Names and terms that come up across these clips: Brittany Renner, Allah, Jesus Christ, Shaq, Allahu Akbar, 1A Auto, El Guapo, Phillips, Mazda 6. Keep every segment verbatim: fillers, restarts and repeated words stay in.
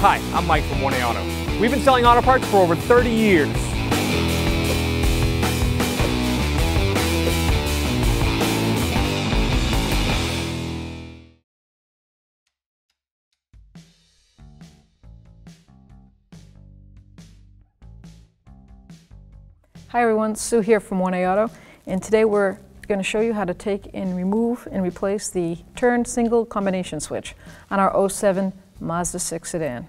Hi, I'm Mike from one A Auto. We've been selling auto parts for over thirty years. Hi everyone, Sue here from one A Auto, and today we're going to show you how to take and remove and replace the turn single combination switch on our oh seven Mazda six sedan.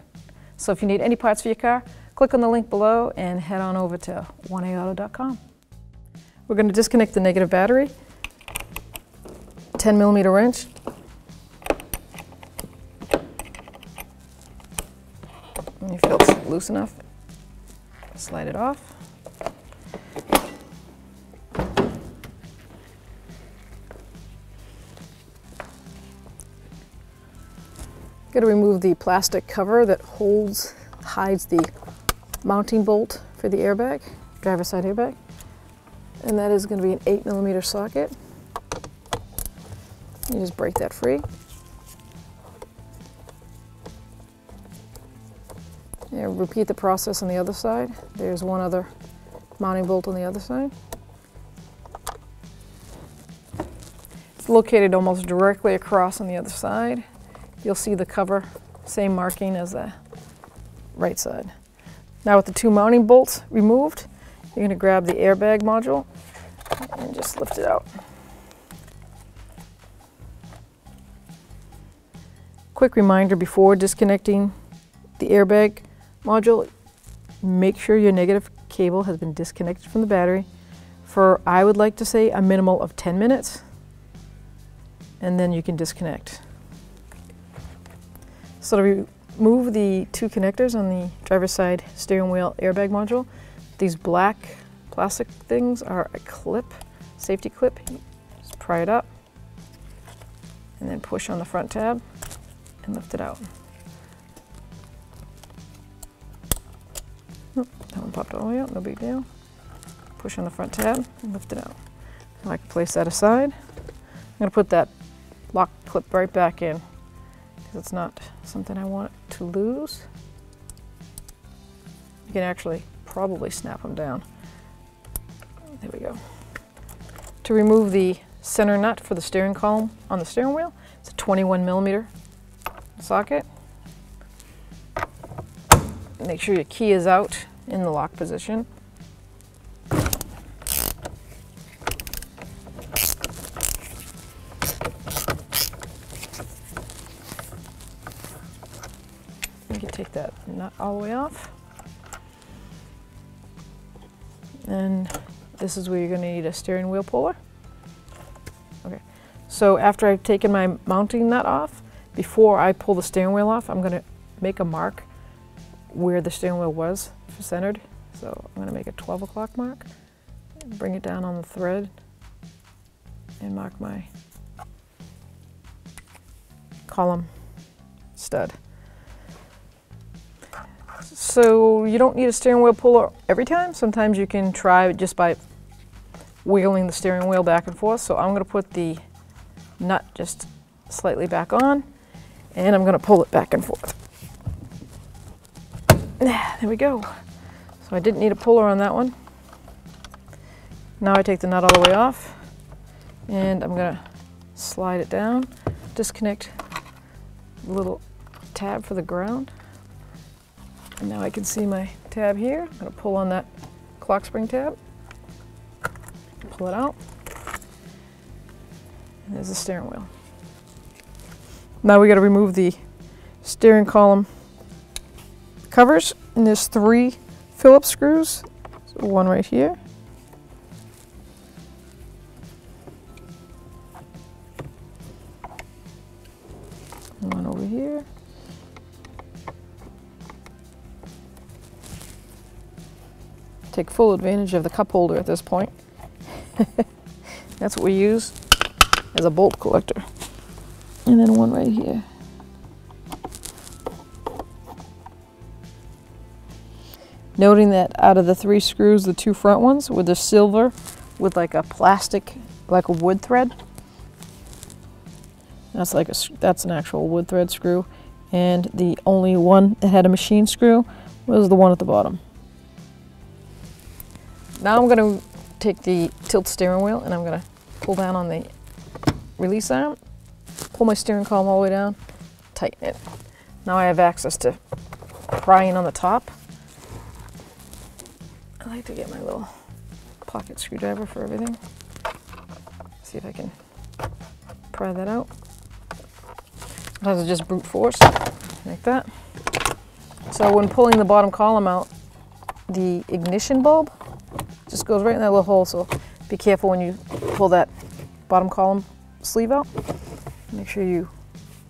So if you need any parts for your car, click on the link below and head on over to one A auto dot com. We're going to disconnect the negative battery, ten millimeter wrench, and if it's loose enough, slide it off. Going to remove the plastic cover that holds, hides the mounting bolt for the airbag, driver's side airbag, and that is going to be an eight millimeter socket. You just break that free. And repeat the process on the other side. There's one other mounting bolt on the other side. It's located almost directly across on the other side. You'll see the cover, same marking as the right side. Now with the two mounting bolts removed, you're going to grab the airbag module and just lift it out. Quick reminder before disconnecting the airbag module, make sure your negative cable has been disconnected from the battery for, I would like to say, a minimal of ten minutes, and then you can disconnect. So to remove the two connectors on the driver's side steering wheel airbag module, these black plastic things are a clip, safety clip. Just pry it up and then push on the front tab and lift it out. Oh, that one popped all the way out, no big deal. Push on the front tab and lift it out. Now I can place that aside. I'm going to put that lock clip right back in. It's not something I want to lose. You can actually probably snap them down. There we go. To remove the center nut for the steering column on the steering wheel, it's a twenty-one millimeter socket. Make sure your key is out in the lock position. Take that nut all the way off, and this is where you're going to need a steering wheel puller. Okay, so after I've taken my mounting nut off, before I pull the steering wheel off, I'm going to make a mark where the steering wheel was centered. So I'm going to make a twelve o'clock mark, bring it down on the thread, and mark my column stud. So you don't need a steering wheel puller every time. Sometimes you can try it just by wiggling the steering wheel back and forth. So I'm going to put the nut just slightly back on, and I'm going to pull it back and forth. There we go. So I didn't need a puller on that one. Now I take the nut all the way off, and I'm going to slide it down, disconnect the little tab for the ground. And now I can see my tab here. I'm going to pull on that clock spring tab, pull it out, and there's the steering wheel. Now we got to remove the steering column covers, and there's three Phillips screws, so one right here, one over here. Take full advantage of the cup holder at this point. That's what we use as a bolt collector. And then one right here. Noting that out of the three screws, the two front ones were the silver with like a plastic, like a wood thread. That's like a, that's an actual wood thread screw. and the only one that had a machine screw was the one at the bottom. Now I'm going to take the tilt steering wheel and I'm going to pull down on the release arm, pull my steering column all the way down, tighten it. Now I have access to prying on the top. I like to get my little pocket screwdriver for everything. See if I can pry that out. Sometimes it's just brute force, like that. So when pulling the bottom column out, the ignition bulb just goes right in that little hole, so be careful when you pull that bottom column sleeve out. Make sure you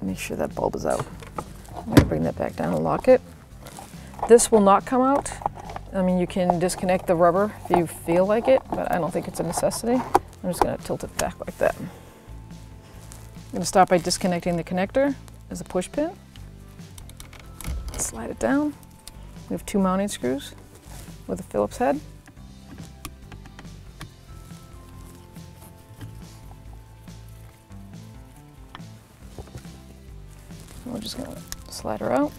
make sure that bulb is out. I'm going to bring that back down and lock it. This will not come out. I mean, you can disconnect the rubber if you feel like it, but I don't think it's a necessity. I'm just going to tilt it back like that. I'm going to start by disconnecting the connector as a push pin. Slide it down. We have two mounting screws with a Phillips head. We're just going to slide her out.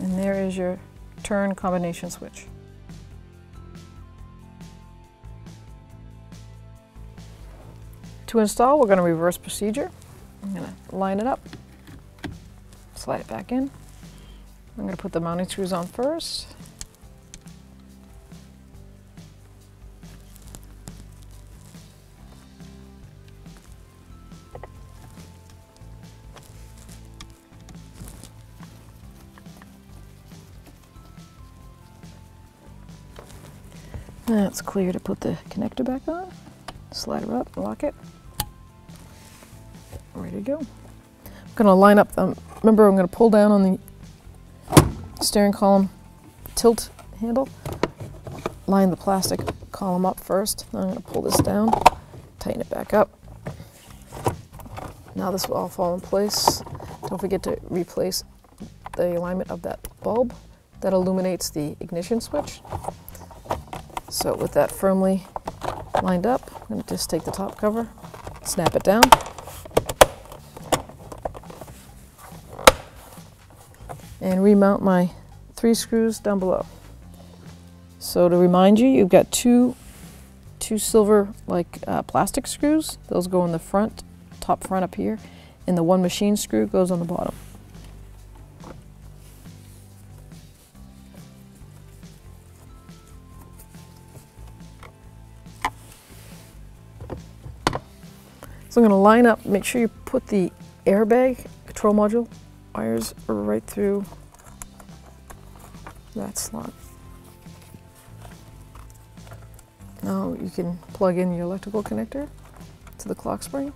And there is your turn combination switch. To install, we're going to reverse procedure. I'm going to line it up, slide it back in. I'm going to put the mounting screws on first. Now it's clear to put the connector back on. Slide her up, lock it. Ready to go. I'm going to line up, um, remember I'm going to pull down on the steering column tilt handle. Line the plastic column up first. Then I'm going to pull this down, tighten it back up. Now this will all fall in place. Don't forget to replace the alignment of that bulb that illuminates the ignition switch. So with that firmly lined up, I'm going to just take the top cover, snap it down. And remount my three screws down below. So to remind you, you've got two, two silver like uh, plastic screws. Those go in the front, top front up here, and the one machine screw goes on the bottom. So I'm going to line up, make sure you put the airbag control module wires right through that slot. Now you can plug in your electrical connector to the clock spring.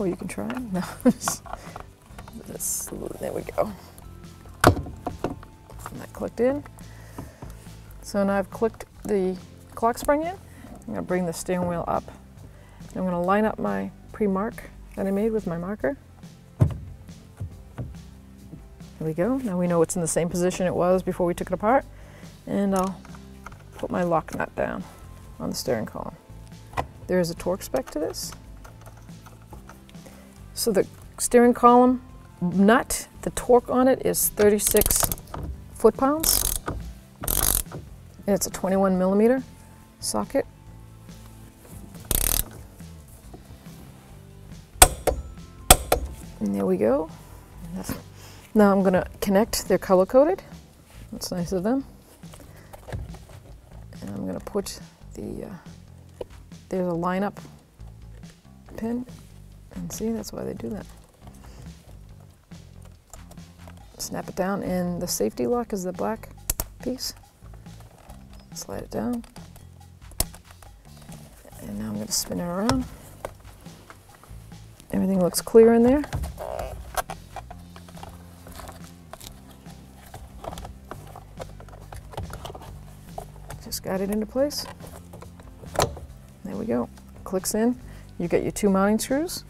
Or you can try it. No. This, there we go. And that clicked in. So now I've clicked the clock spring in. I'm going to bring the steering wheel up. I'm going to line up my pre-mark that I made with my marker. There we go. Now we know it's in the same position it was before we took it apart. And I'll put my lock nut down on the steering column. There is a torque spec to this. So the steering column nut, the torque on it is thirty-six foot-pounds. And it's a twenty-one millimeter socket. And there we go. Now I'm going to connect. They're color-coded. That's nice of them. And I'm going to put the, uh, there's a lineup pin. And see, that's why they do that. Snap it down, and the safety lock is the black piece. Slide it down. And now I'm going to spin it around. Everything looks clear in there. Got it into place. There we go. Clicks in. You get your two mounting screws.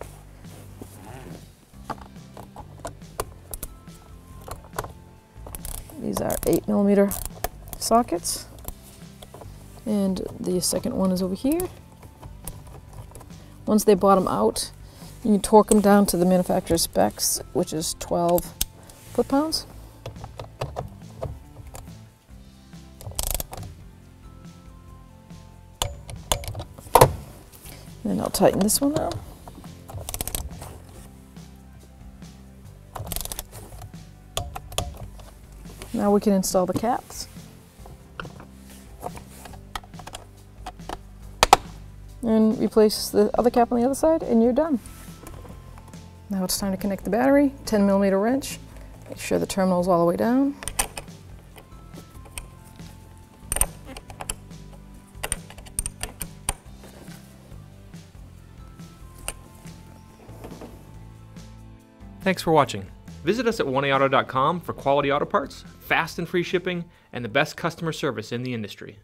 These are eight millimeter sockets. And the second one is over here. Once they bottom out, You can torque them down to the manufacturer's specs, which is twelve foot-pounds. And I'll tighten this one up. Now we can install the caps. And replace the other cap on the other side, and you're done. Now it's time to connect the battery. ten millimeter wrench. Make sure the terminal's all the way down. Thanks for watching. Visit us at one A auto dot com for quality auto parts, fast and free shipping, and the best customer service in the industry.